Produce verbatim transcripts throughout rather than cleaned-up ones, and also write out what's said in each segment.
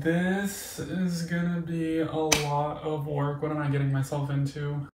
This is gonna be a lot of work. What am I getting myself into?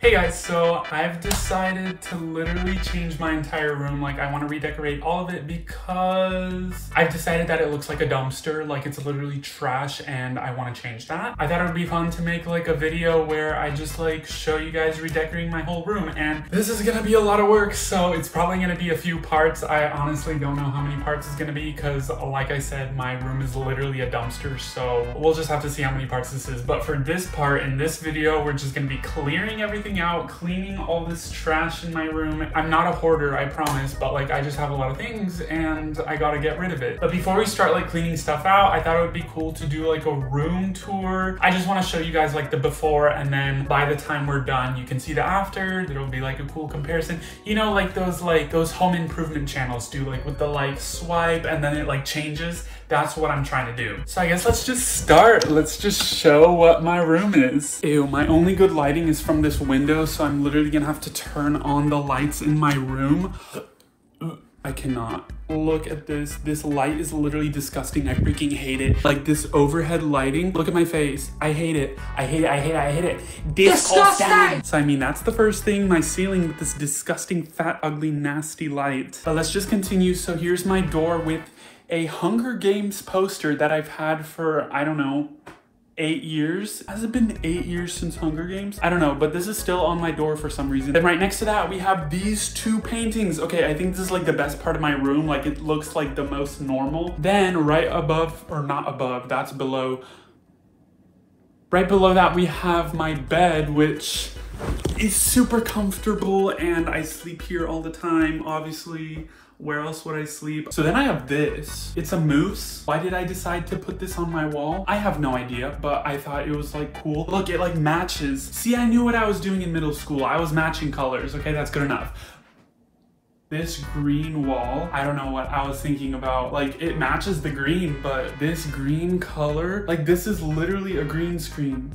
Hey guys, so I've decided to literally change my entire room. Like, I want to redecorate all of it because I've decided that it looks like a dumpster. Like, it's literally trash and I want to change that. I thought it would be fun to make like a video where I just like show you guys redecorating my whole room, and this is gonna be a lot of work, so it's probably gonna be a few parts. I honestly don't know how many parts it's gonna be because, like I said, my room is literally a dumpster, so we'll just have to see how many parts this is. But for this part, in this video, we're just gonna be clearing everything out, cleaning all this trash in my room. I'm not a hoarder, I promise, but like I just have a lot of things and I gotta get rid of it. But before we start like cleaning stuff out, I thought it would be cool to do like a room tour. I just want to show you guys like the before, and then by the time we're done you can see the after. It'll be like a cool comparison, you know, like those like those home improvement channels do, like with the like swipe and then it like changes. That's what I'm trying to do. So I guess let's just start. Let's just show what my room is. Ew, my only good lighting is from this window, so I'm literally gonna have to turn on the lights in my room. I cannot. Look at this. This light is literally disgusting. I freaking hate it. Like this overhead lighting. Look at my face. I hate it. I hate it. I hate it. I hate it. Disgusting. So I mean, that's the first thing. My ceiling with this disgusting, fat, ugly, nasty light. But let's just continue. So here's my door with a Hunger Games poster that I've had for, I don't know, eight years? Has it been eight years since Hunger Games? I don't know, but this is still on my door for some reason. Then right next to that, we have these two paintings. Okay, I think this is like the best part of my room. Like, it looks like the most normal. Then right above, or not above, that's below. Right below that, we have my bed, which is super comfortable, and I sleep here all the time, obviously. Where else would I sleep? So then I have this. It's a moose. Why did I decide to put this on my wall? I have no idea, but I thought it was like cool. Look, it like matches. See, I knew what I was doing in middle school. I was matching colors. Okay, that's good enough. This green wall, I don't know what I was thinking about. Like, it matches the green, but this green color, like this is literally a green screen.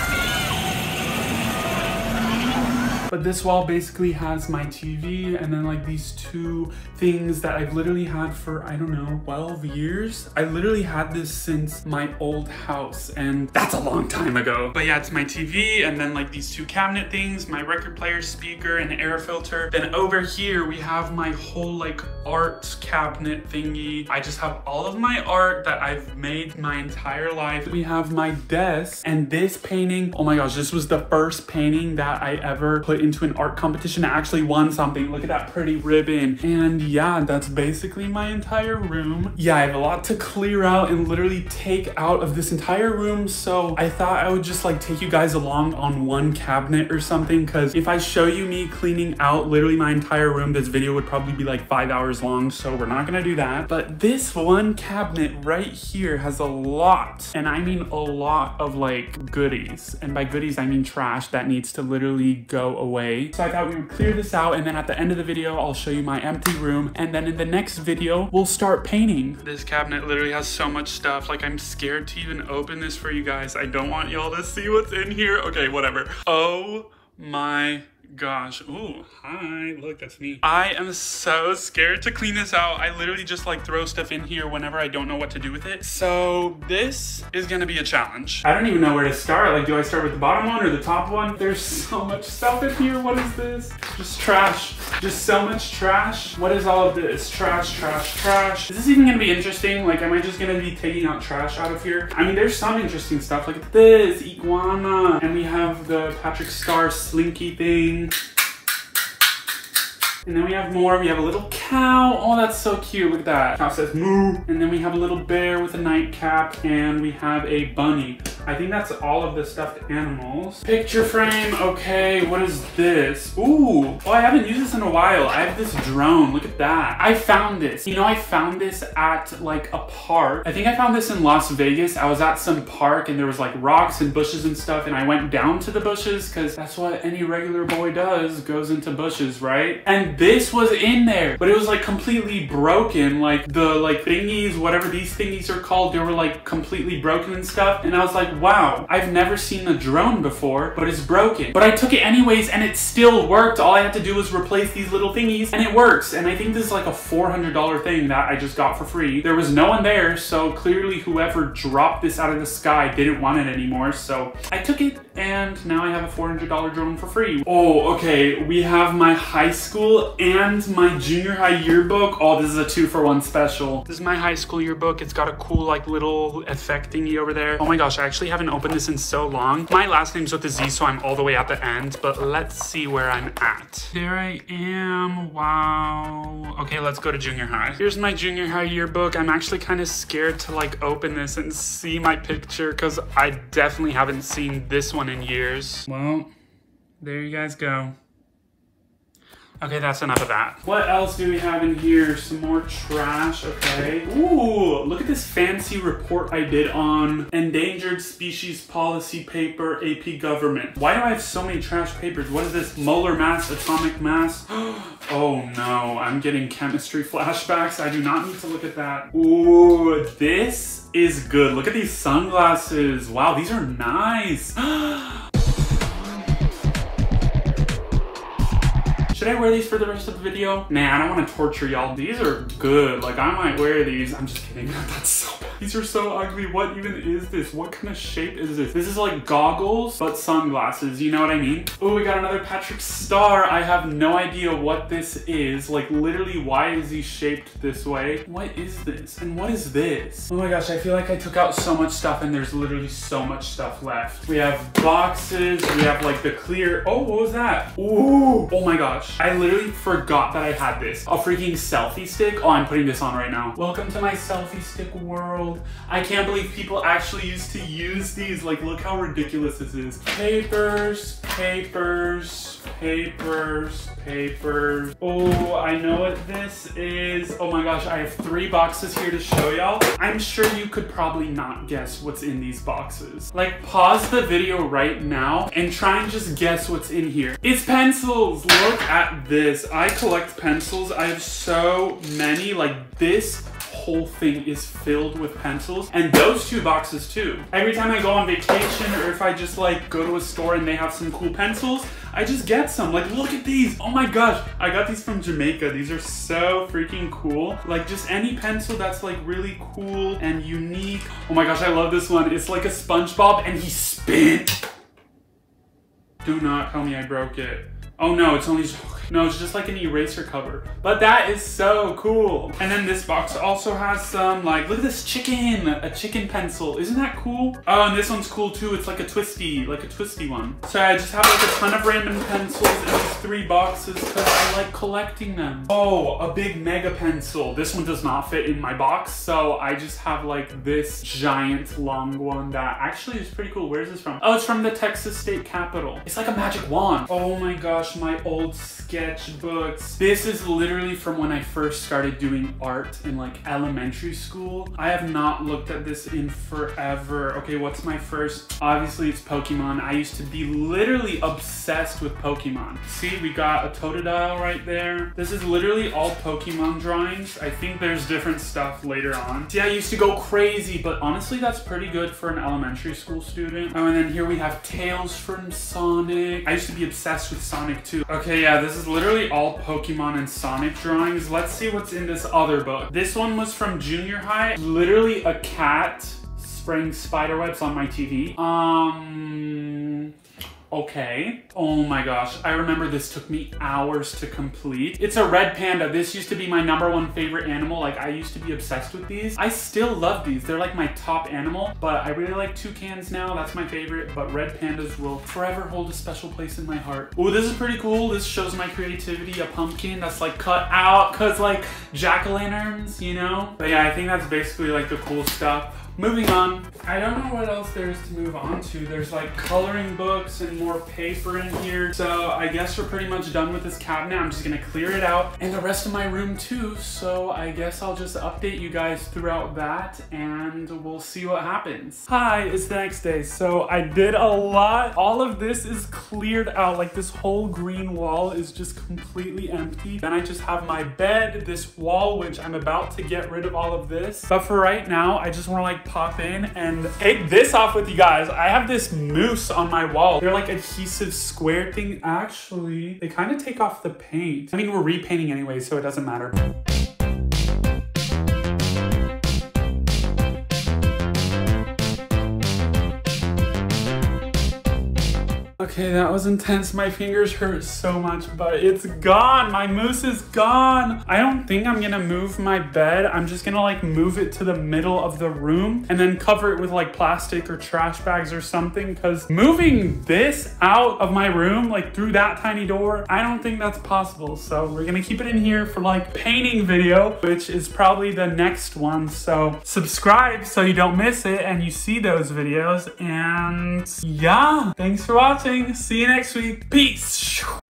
But this wall basically has my T V and then like these two things that I've literally had for, I don't know, twelve years? I literally had this since my old house, and that's a long time ago. But yeah, it's my T V and then like these two cabinet things, my record player, speaker, and air filter. Then over here we have my whole like art cabinet thingy. I just have all of my art that I've made my entire life. We have my desk and this painting. Oh my gosh, this was the first painting that I ever put into an art competition. I actually won something. Look at that pretty ribbon. And yeah, that's basically my entire room. Yeah, I have a lot to clear out and literally take out of this entire room, so I thought I would just like take you guys along on one cabinet or something, because if I show you me cleaning out literally my entire room, this video would probably be like five hours long, so we're not gonna do that. But this one cabinet right here has a lot, and I mean a lot of like goodies, and by goodies I mean trash that needs to literally go away. Away. So I thought we would clear this out, and then at the end of the video I'll show you my empty room, and then in the next video we'll start painting. This cabinet literally has so much stuff, like I'm scared to even open this for you guys. I don't want y'all to see what's in here. Okay, whatever. Oh my gosh. Ooh, hi. Look, that's me. I am so scared to clean this out. I literally just like throw stuff in here whenever I don't know what to do with it. So this is gonna be a challenge. I don't even know where to start. Like, do I start with the bottom one or the top one? There's so much stuff in here. What is this? Just trash. Just so much trash. What is all of this? Trash, trash, trash. Is this even gonna be interesting? Like, am I just gonna be taking out trash out of here? I mean, there's some interesting stuff. Look at this iguana. And we have the Patrick Star slinky thing. And then we have more. We have a little cow. Oh, that's so cute. Look at that. Cow says moo. And then we have a little bear with a nightcap, and we have a bunny. I think that's all of the stuffed animals. Picture frame. Okay, what is this? Ooh. Oh, I haven't used this in a while. I have this drone. Look at that. I found this. You know, I found this at like a park. I think I found this in Las Vegas. I was at some park and there was like rocks and bushes and stuff, and I went down to the bushes because that's what any regular boy does, goes into bushes, right? And this was in there, but it was like completely broken. Like the like thingies, whatever these thingies are called, they were like completely broken and stuff. And I was like, wow, I've never seen a drone before, but it's broken. But I took it anyways and it still worked. All I had to do was replace these little thingies and it works. And I think this is like a four hundred dollar thing that I just got for free. There was no one there, so clearly whoever dropped this out of the sky didn't want it anymore. So I took it and now I have a four hundred dollar drone for free. Oh, okay, we have my high school and my junior high yearbook. Oh, this is a two for one special. This is my high school yearbook. It's got a cool like little effect thingy over there. Oh my gosh, I actually haven't opened this in so long. My last name's with a Z, so I'm all the way at the end, but let's see where I'm at. There I am, wow. Okay, let's go to junior high. Here's my junior high yearbook. I'm actually kind of scared to like open this and see my picture because I definitely haven't seen this one in years. Well, there you guys go. Okay, that's enough of that. What else do we have in here? Some more trash, okay. Ooh, look at this fancy report I did on endangered species policy paper, A P government. Why do I have so many trash papers? What is this? Molar mass, atomic mass? Oh no, I'm getting chemistry flashbacks. I do not need to look at that. Ooh, this is good. Look at these sunglasses. Wow, these are nice. Should I wear these for the rest of the video? Nah, I don't want to torture y'all. These are good. Like, I might wear these. I'm just kidding. That's so bad. These are so ugly. What even is this? What kind of shape is this? This is like goggles, but sunglasses. You know what I mean? Oh, we got another Patrick Star. I have no idea what this is. Like, literally, why is he shaped this way? What is this? And what is this? Oh my gosh, I feel like I took out so much stuff and there's literally so much stuff left. We have boxes. We have like the clear. Oh, what was that? Ooh. Oh my gosh. I literally forgot that I had this. A freaking selfie stick. Oh, I'm putting this on right now. Welcome to my selfie stick world. I can't believe people actually used to use these. Like, look how ridiculous this is. Papers, papers, papers, papers. Oh, I know what this is. Oh my gosh, I have three boxes here to show y'all. I'm sure you could probably not guess what's in these boxes. Like, pause the video right now and try and just guess what's in here. It's pencils. Look at At this. I collect pencils. I have so many. Like, this whole thing is filled with pencils, and those two boxes too. Every time I go on vacation, or if I just like go to a store and they have some cool pencils, I just get some. Like, look at these. Oh my gosh, I got these from Jamaica. These are so freaking cool. Like, just any pencil that's like really cool and unique. Oh my gosh, I love this one. It's like a SpongeBob and he spins. Do not tell me I broke it. Oh no, it's only, no, it's just like an eraser cover. But that is so cool. And then this box also has some, like, look at this chicken, a chicken pencil. Isn't that cool? Oh, and this one's cool too. It's like a twisty, like a twisty one. So I just have like a ton of random pencils in these three boxes because I like collecting them. Oh, a big mega pencil. This one does not fit in my box. So I just have like this giant long one that actually is pretty cool. Where's this from? Oh, it's from the Texas State Capitol. It's like a magic wand. Oh my gosh. My old sketchbooks. This is literally from when I first started doing art in like elementary school. I have not looked at this in forever. Okay, what's my first? Obviously it's Pokemon. I used to be literally obsessed with Pokemon. See, we got a Totodile right there. This is literally all Pokemon drawings. I think there's different stuff later on. See, I used to go crazy, but honestly that's pretty good for an elementary school student. Oh, and then here we have Tales from Sonic. I used to be obsessed with Sonic too. Okay, yeah, this is literally all Pokemon and Sonic drawings. Let's see what's in this other book. This one was from junior high. Literally a cat spraying spider webs on my T V. Um... Okay. Oh my gosh, I remember this took me hours to complete. It's a red panda. This used to be my number one favorite animal. Like, I used to be obsessed with these. I still love these. They're like my top animal, but I really like toucans now. That's my favorite, but red pandas will forever hold a special place in my heart. Oh, this is pretty cool. This shows my creativity. A pumpkin that's like cut out because like jack-o'-lanterns, you know? But yeah, I think that's basically like the cool stuff. Moving on. I don't know what else there is to move on to. There's like coloring books and more paper in here. So I guess we're pretty much done with this cabinet. I'm just gonna clear it out and the rest of my room too. So I guess I'll just update you guys throughout that and we'll see what happens. Hi, it's the next day. So I did a lot. All of this is cleared out. Like, this whole green wall is just completely empty. Then I just have my bed, this wall, which I'm about to get rid of all of this. But for right now, I just wanna like pop in and take this off with you guys. I have this mousse on my wall. They're like adhesive square thing. Actually, they kind of take off the paint. I mean, we're repainting anyway, so it doesn't matter. Okay, that was intense. My fingers hurt so much, but it's gone. My mousse is gone. I don't think I'm gonna move my bed. I'm just gonna like move it to the middle of the room and then cover it with like plastic or trash bags or something, because moving this out of my room, like through that tiny door, I don't think that's possible. So we're gonna keep it in here for like painting video, which is probably the next one. So subscribe so you don't miss it and you see those videos. And yeah, thanks for watching. See you next week. Peace.